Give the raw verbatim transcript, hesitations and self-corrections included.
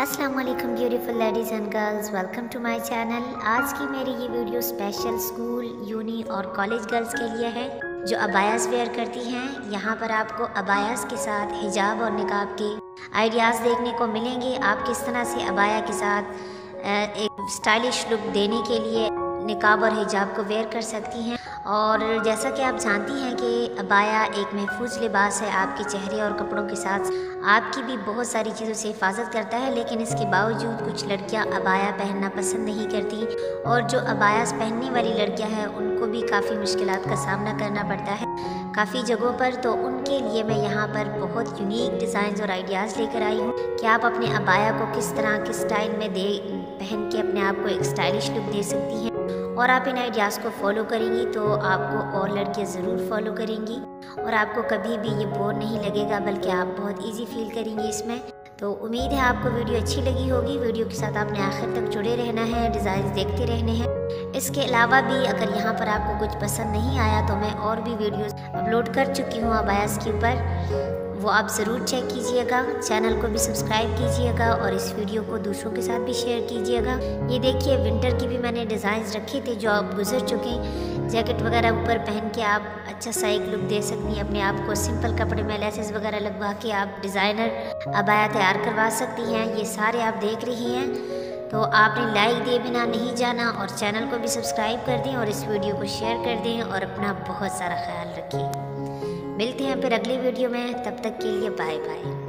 अस्सलाम वालेकुम beautiful ladies and girls, welcome to my channel. आज की मेरी ये वीडियो स्पेशल स्कूल, यूनी और कॉलेज गर्ल्स के लिए है जो अबायास वेयर करती हैं। यहाँ पर आपको अबायास के साथ हिजाब और निकाब के आइडियाज़ देखने को मिलेंगे। आप किस तरह से अबाया के साथ एक स्टाइलिश लुक देने के लिए निकाब और हिजाब को वेयर कर सकती हैं। और जैसा कि आप जानती हैं कि अबाया एक महफूज लिबास है, आपके चेहरे और कपड़ों के साथ आपकी भी बहुत सारी चीज़ों से हिफाजत करता है। लेकिन इसके बावजूद कुछ लड़कियां अबाया पहनना पसंद नहीं करती, और जो अबाया पहनने वाली लड़कियां हैं उनको भी काफ़ी मुश्किलात का सामना करना पड़ता है काफ़ी जगहों पर। तो उनके लिए मैं यहाँ पर बहुत यूनिक डिज़ाइन और आइडियाज़ लेकर आई हूँ कि आप अपने अबाया को किस तरह किस स्टाइल में दे पहन के अपने आप को एक स्टाइलिश लुक दे सकती हैं। और आप इन आइडियाज़ को फॉलो करेंगी तो आपको और लड़कियाँ ज़रूर फॉलो करेंगी, और आपको कभी भी ये बोर नहीं लगेगा, बल्कि आप बहुत इजी फील करेंगी इसमें। तो उम्मीद है आपको वीडियो अच्छी लगी होगी। वीडियो के साथ आपने आखिर तक जुड़े रहना है, डिज़ाइन देखते रहने हैं। इसके अलावा भी अगर यहाँ पर आपको कुछ पसंद नहीं आया तो मैं और भी वीडियोस अपलोड कर चुकी हूँ अबायास के ऊपर, वो आप ज़रूर चेक कीजिएगा। चैनल को भी सब्सक्राइब कीजिएगा और इस वीडियो को दूसरों के साथ भी शेयर कीजिएगा। ये देखिए, विंटर की भी मैंने डिज़ाइंस रखे थे जो आप गुजर चुके हैं। जैकेट वगैरह ऊपर पहन के आप अच्छा सा एक लुक दे सकती हैं अपने आप को। सिंपल कपड़े में लेसेस वगैरह लगवा के आप डिज़ाइनर अबाया तैयार करवा सकती हैं। ये सारे आप देख रही हैं। तो आपने लाइक दिए बिना नहीं जाना, और चैनल को भी सब्सक्राइब कर दें और इस वीडियो को शेयर कर दें, और अपना बहुत सारा ख्याल रखें। मिलते हैं फिर अगली वीडियो में, तब तक के लिए बाय बाय।